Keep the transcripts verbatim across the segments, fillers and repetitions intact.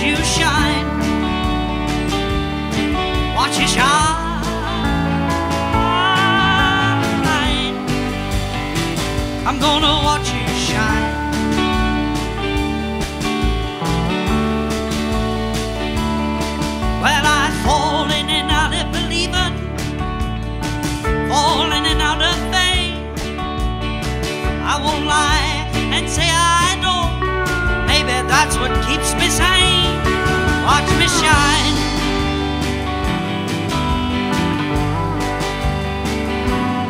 watch you shine, watch you shine. I'm gonna watch you shine. Well, I fall in and out of believing, fall in and out of faith. I won't lie and say I don't. Maybe that's what keeps me sane. Watch me shine.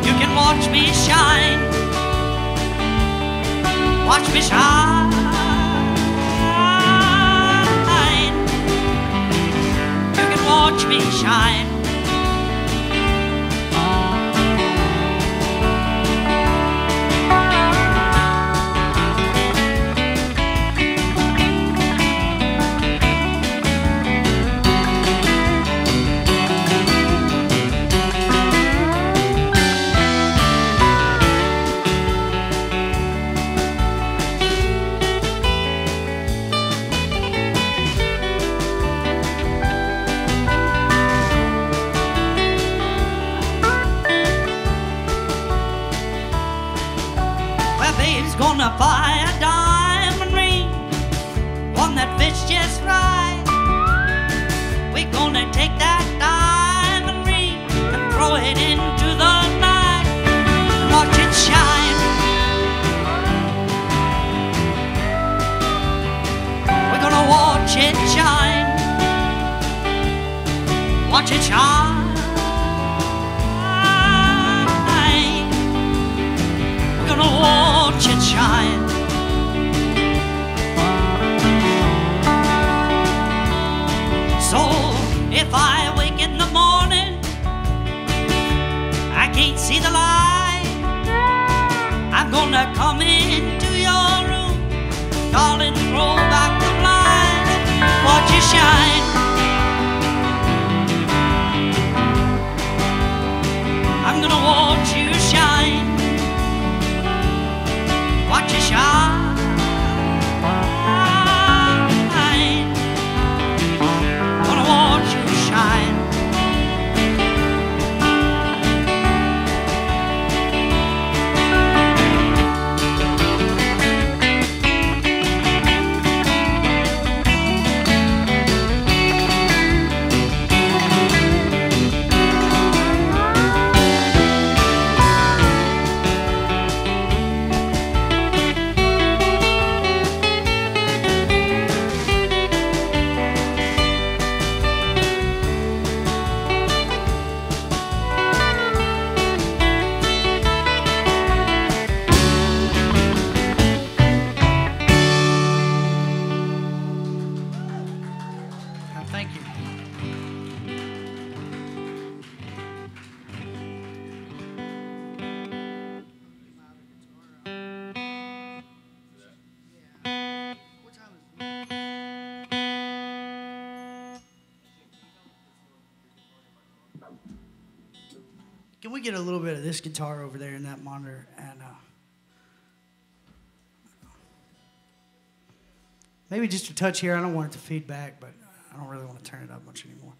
You can watch me shine. Watch me shine. You can watch me shine. Babe's gonna buy a diamond ring, one that fits just right. We're gonna take that diamond ring and throw it into the night. Watch it shine. We're gonna watch it shine. Watch it shine. We're gonna watch watch it shine. So if I wake in the morning, I can't see the light, I'm gonna come into your room, darling, roll back the blind. Watch you shine. I'm gonna watch you shine. Watch you shine. Gonna watch you shine. Thank you. Can we get a little bit of this guitar over there in that monitor? And uh, maybe just a touch here. I don't want it to feed back, but I don't really want to turn it up much anymore.